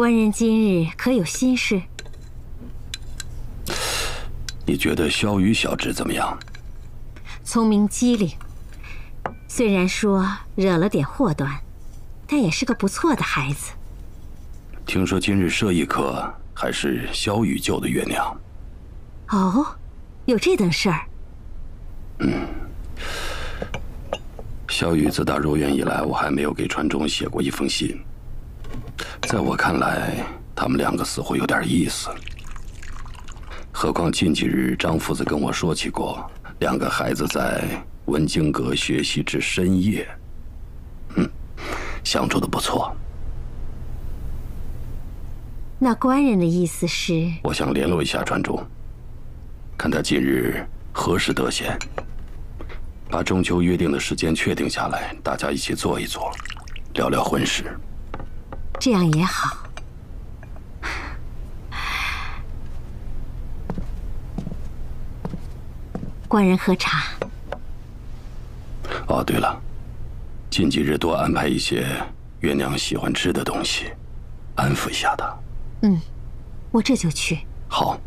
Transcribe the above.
官人今日可有心事？你觉得萧雨小姐怎么样？聪明机灵，虽然说惹了点祸端，但也是个不错的孩子。听说今日射艺课还是萧雨救的月娘。哦，有这等事儿？嗯。 萧雨自打入院以来，我还没有给传中写过一封信。在我看来，他们两个似乎有点意思。何况近几日张夫子跟我说起过，两个孩子在文经阁学习至深夜，相处的不错。那官人的意思是？我想联络一下传中，看他近日何时得闲。 把中秋约定的时间确定下来，大家一起坐一坐，聊聊婚事。这样也好。官人喝茶。哦，对了，近几日多安排一些月娘喜欢吃的东西，安抚一下她。嗯，我这就去。好。